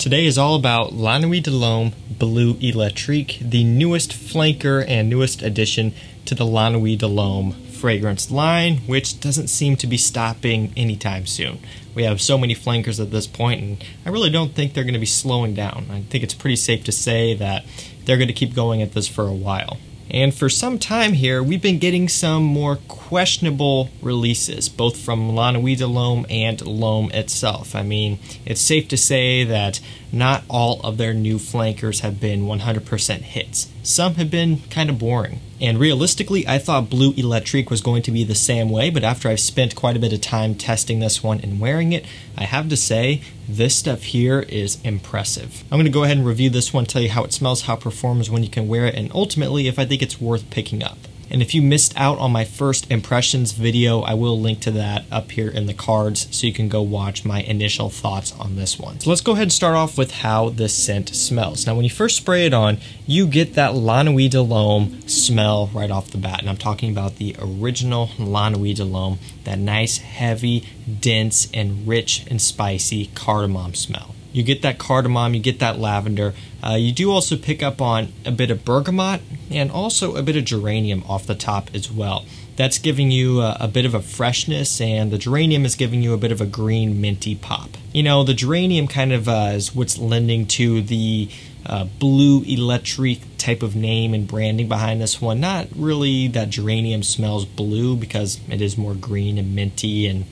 Today is all about La Nuit de L'Homme Bleu Électrique, the newest flanker and newest addition to the La Nuit de L'Homme fragrance line, which doesn't seem to be stopping anytime soon. We have so many flankers at this point, and I really don't think they're going to be slowing down. I think it's pretty safe to say that they're going to keep going at this for a while. And for some time here, we've been getting some more questionable releases, both from La Nuit de L'Homme and L'Homme itself. I mean, it's safe to say that not all of their new flankers have been 100% hits. Some have been kind of boring. And realistically, I thought Bleu Électrique was going to be the same way, but after I've spent quite a bit of time testing this one and wearing it, I have to say this stuff here is impressive. I'm going to go ahead and review this one, tell you how it smells, how it performs, when you can wear it, and ultimately if I think it's worth picking up. And if you missed out on my first impressions video, I will link to that up here in the cards so you can go watch my initial thoughts on this one. So let's go ahead and start off with how this scent smells. Now when you first spray it on, you get that La Nuit de L'Homme smell right off the bat. And I'm talking about the original La Nuit de L'Homme, that nice, heavy, dense, and rich and spicy cardamom smell. You get that cardamom, you get that lavender. You do also pick up on a bit of bergamot and also a bit of geranium off the top as well. That's giving you a bit of a freshness, and the geranium is giving you a bit of a green minty pop. You know, the geranium kind of is what's lending to the Bleu Électrique type of name and branding behind this one. Not really that geranium smells blue, because it is more green and minty and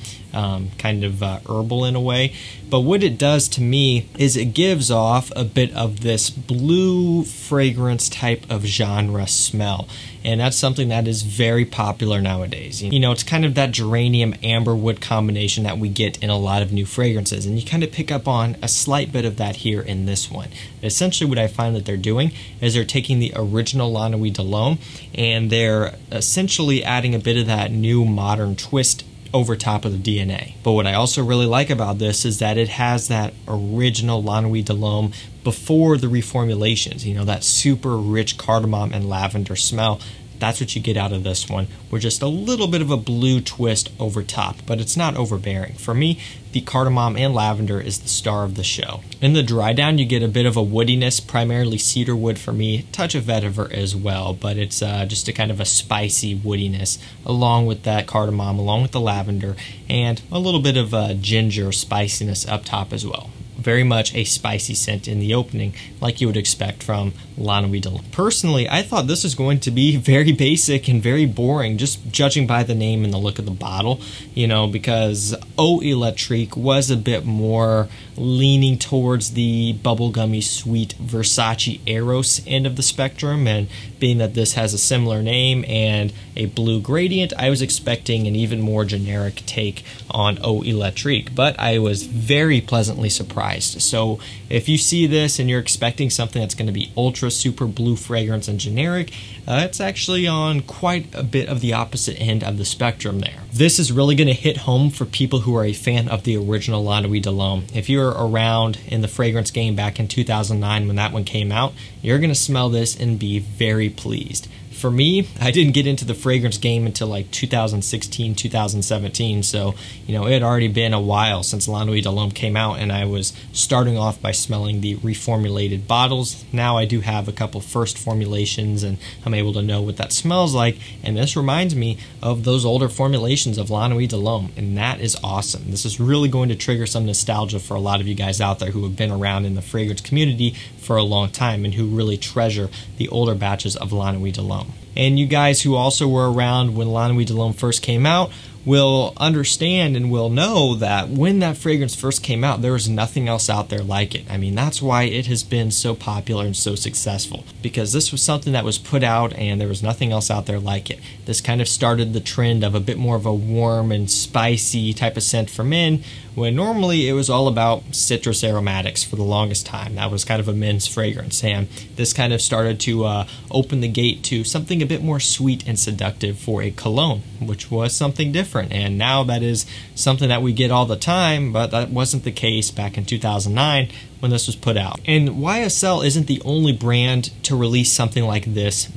kind of herbal in a way. But what it does to me is it gives off a bit of this blue fragrance type of genre smell. And that's something that is very popular nowadays. You know, it's kind of that geranium amberwood combination that we get in a lot of new fragrances. And you kind of pick up on a slight bit of that here in this one. Essentially what I find that they're doing is they're taking the original La Nuit de L'Homme and they're essentially adding a bit of that new modern twist over top of the DNA. But what I also really like about this is that it has that original La Nuit de L'Homme before the reformulations, you know, that super rich cardamom and lavender smell. That's what you get out of this one, with just a little bit of a blue twist over top, but it's not overbearing. For me, the cardamom and lavender is the star of the show. In the dry down, you get a bit of a woodiness, primarily cedar wood for me, touch of vetiver as well, but it's just a kind of a spicy woodiness along with that cardamom, along with the lavender, and a little bit of ginger spiciness up top as well. Very much a spicy scent in the opening, like you would expect from La Nuit de L'Homme. Personally, I thought this was going to be very basic and very boring, just judging by the name and the look of the bottle, you know, because Eau Electrique was a bit more leaning towards the bubblegummy sweet Versace Eros end of the spectrum, and being that this has a similar name and a blue gradient, I was expecting an even more generic take on Eau Electrique, but I was very pleasantly surprised. So if you see this and you're expecting something that's going to be ultra super blue fragrance and generic, it's actually on quite a bit of the opposite end of the spectrum there. This is really going to hit home for people who are a fan of the original La Nuit de L'Homme. If you're around in the fragrance game back in 2009 when that one came out, you're going to smell this and be very pleased. For me, I didn't get into the fragrance game until like 2016, 2017, so you know, it had already been a while since La Nuit de L'Homme came out, and I was starting off by smelling the reformulated bottles. Now I do have a couple first formulations, and I'm able to know what that smells like, and this reminds me of those older formulations of La Nuit de L'Homme, and that is awesome. This is really going to trigger some nostalgia for a lot of you guys out there who have been around in the fragrance community for a long time and who really treasure the older batches of La Nuit de L'Homme. And you guys who also were around when La Nuit de L'Homme first came out will understand and will know that when that fragrance first came out, there was nothing else out there like it. I mean, that's why it has been so popular and so successful, because this was something that was put out and there was nothing else out there like it. This kind of started the trend of a bit more of a warm and spicy type of scent for men, when normally it was all about citrus aromatics for the longest time. That was kind of a men's fragrance, and this kind of started to open the gate to something a bit more sweet and seductive for a cologne, which was something different. And now that is something that we get all the time, but that wasn't the case back in 2009 when this was put out. And YSL isn't the only brand to release something like this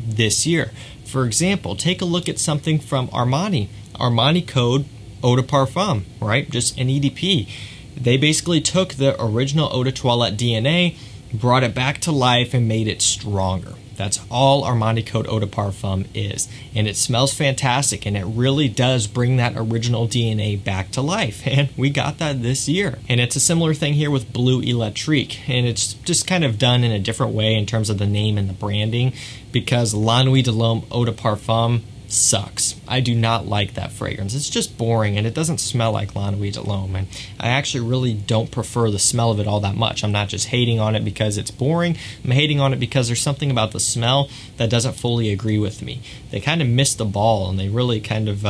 year. For example, take a look at something from Armani Code Eau de Parfum, right? Just an EDP. They basically took the original Eau de Toilette DNA, brought it back to life, and made it stronger. That's all Armani Code Eau de Parfum is. And it smells fantastic, and it really does bring that original DNA back to life. And we got that this year. And it's a similar thing here with Bleu Électrique. And it's just kind of done in a different way in terms of the name and the branding, because La Nuit de L'Homme Eau de Parfum sucks. I do not like that fragrance. It's just boring, and it doesn't smell like La Nuit de L'Homme, and I actually really don't prefer the smell of it all that much. I'm not just hating on it because it's boring. I'm hating on it because there's something about the smell that doesn't fully agree with me. They kind of missed the ball, and they really kind of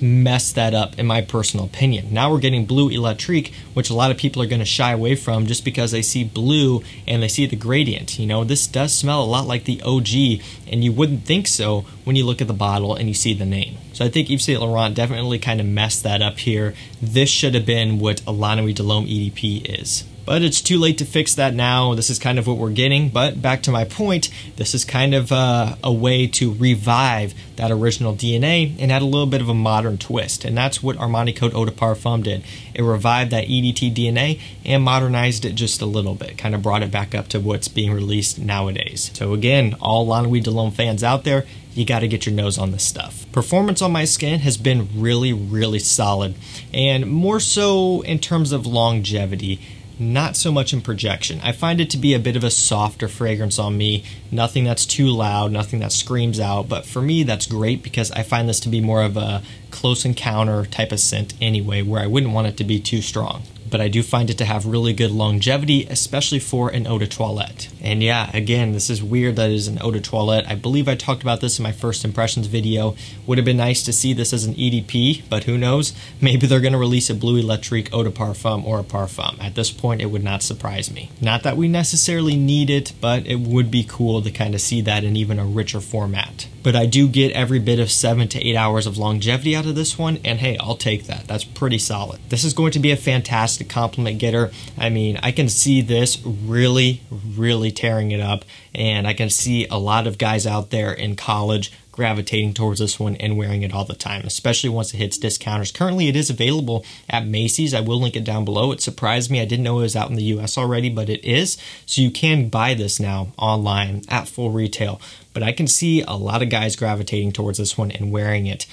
messed that up, in my personal opinion. Now we're getting Bleu Électrique, which a lot of people are going to shy away from just because they see blue and they see the gradient. You know, this does smell a lot like the OG, and you wouldn't think so when you look at the bottle and you see the name. So I think Yves Saint Laurent definitely kind of messed that up here. This should have been what La Nuit de L'Homme EDP is. But it's too late to fix that now. This is kind of what we're getting. But back to my point, this is kind of a way to revive that original DNA and add a little bit of a modern twist. And that's what Armani Code Eau de Parfum did. It revived that EDT DNA and modernized it just a little bit, kind of brought it back up to what's being released nowadays. So again, all La Nuit de L'Homme fans out there, you got to get your nose on this stuff. Performance on my skin has been really, really solid, and more so in terms of longevity. Not so much in projection. I find it to be a bit of a softer fragrance on me. Nothing that's too loud, nothing that screams out, but for me that's great because I find this to be more of a close encounter type of scent anyway, where I wouldn't want it to be too strong. But I do find it to have really good longevity, especially for an Eau de Toilette. And yeah, again, this is weird that it is an Eau de Toilette. I believe I talked about this in my first impressions video. Would have been nice to see this as an EDP, but who knows? Maybe they're gonna release a Bleu Électrique Eau de Parfum or a Parfum. At this point, it would not surprise me. Not that we necessarily need it, but it would be cool to kind of see that in even a richer format. But I do get every bit of 7 to 8 hours of longevity out of this one, and hey, I'll take that. That's pretty solid. This is going to be a fantastic compliment getter. I mean, I can see this really, really tearing it up, and I can see a lot of guys out there in college gravitating towards this one and wearing it all the time, especially once it hits discounters. Currently, it is available at Macy's. I will link it down below. It surprised me. I didn't know it was out in the US already, but it is. So you can buy this now online at full retail. But I can see a lot of guys gravitating towards this one and wearing it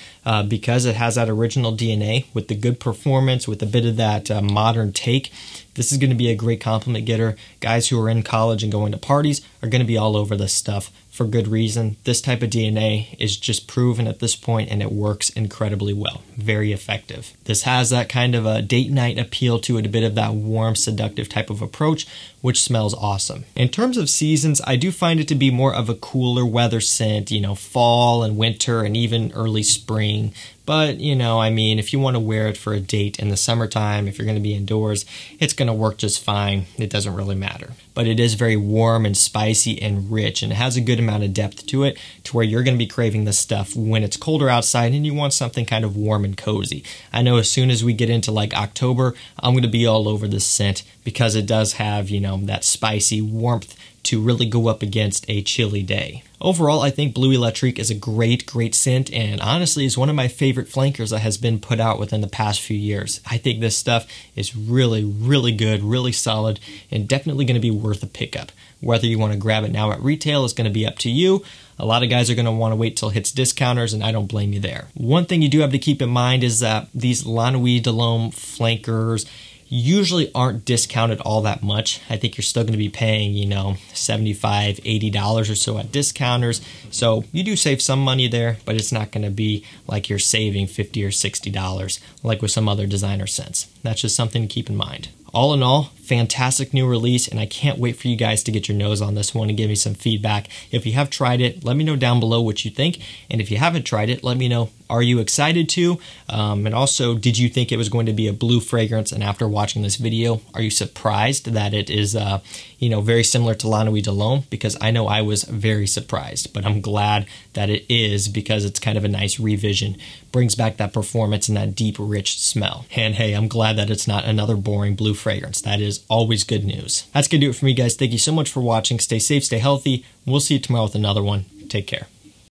because it has that original DNA with the good performance, with a bit of that modern take. This is going to be a great compliment getter. Guys who are in college and going to parties are going to be all over this stuff for good reason. This type of DNA is just proven at this point, and it works incredibly well. Very effective. This has that kind of a date night appeal to it, a bit of that warm, seductive type of approach, which smells awesome. In terms of seasons, I do find it to be more of a cooler weather scent, you know, fall and winter and even early spring. But, you know, I mean, if you want to wear it for a date in the summertime, if you're going to be indoors, it's going to work just fine. It doesn't really matter. But it is very warm and spicy and rich, and it has a good amount of depth to it, to where you're going to be craving this stuff when it's colder outside and you want something kind of warm and cozy. I know as soon as we get into like October, I'm going to be all over this scent because it does have, you know, that spicy warmth to really go up against a chilly day. Overall, I think Bleu Électrique is a great, great scent, and honestly is one of my favorite flankers that has been put out within the past few years. I think this stuff is really, really good, really solid, and definitely going to be worth a pickup. Whether you want to grab it now at retail is going to be up to you. A lot of guys are going to want to wait till it hits discounters, and I don't blame you there. One thing you do have to keep in mind is that these La Nuit de L'Homme flankers usually aren't discounted all that much. I think you're still going to be paying, you know, $75, $80 or so at discounters. So you do save some money there, but it's not going to be like you're saving $50 or $60 like with some other designer scents. That's just something to keep in mind. All in all, fantastic new release, and I can't wait for you guys to get your nose on this one and give me some feedback. If you have tried it, let me know down below what you think, and if you haven't tried it, let me know, are you excited to? And also, did you think it was going to be a blue fragrance, and after watching this video, are you surprised that it is you know, very similar to La Nuit de L'Homme? Because I know I was very surprised, but I'm glad that it is, because it's kind of a nice revision. Brings back that performance and that deep, rich smell. And hey, I'm glad that it's not another boring blue fragrance. That is always good news. That's gonna do it for me, guys. Thank you so much for watching. Stay safe, stay healthy. We'll see you tomorrow with another one. Take care.